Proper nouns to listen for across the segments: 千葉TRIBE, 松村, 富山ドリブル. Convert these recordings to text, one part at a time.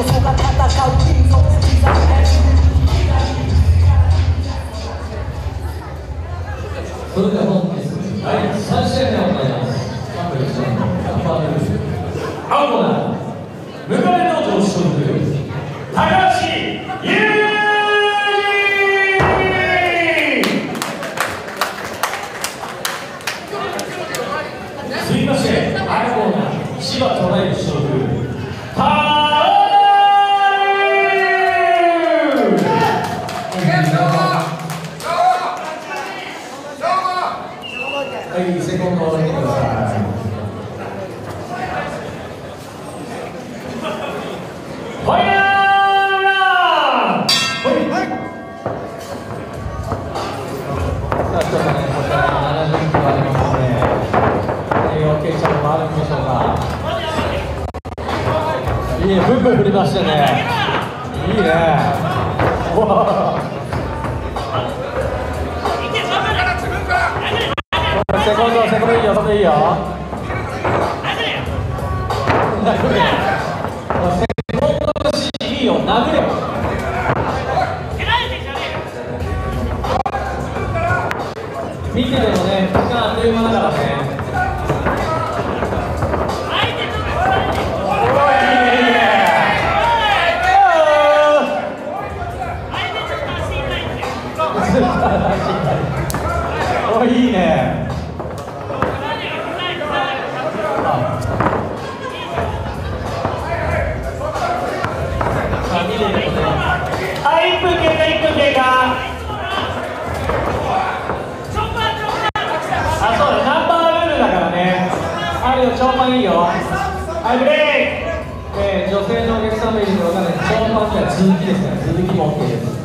こそが戦う民族時代それでは本日3試合目を行います。カンブリッジのナンバー2青コーナー迎えの同志所属高橋優千葉トライブ所属はい、セコンドを上げてください。ファイヤーいいね、ブンブン振り出してね。いいね。セコンド、セコンドいいよ、それでいいよ。殴れ。セコンドのシーンいいよ、殴れ。見ててもね、時間あっという間だからね。いいね。あ、1分経過、1分経過。あ、そうだ、ナンバールールだからね。あるよ、超パンいいよ。はい、ブレイク。女性のお客様いるのわからない。超パンっては続きですから、続きも OK です。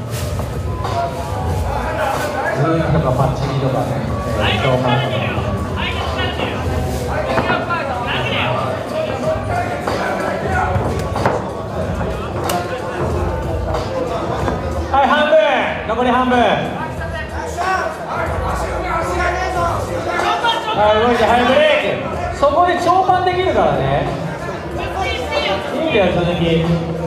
ズームとかパッチリとかね、超パンとか。はい、半分、残り半分。はい、動いて、はい、ブレイク。そこで超パンできるからね。いいんだよ、鈴木。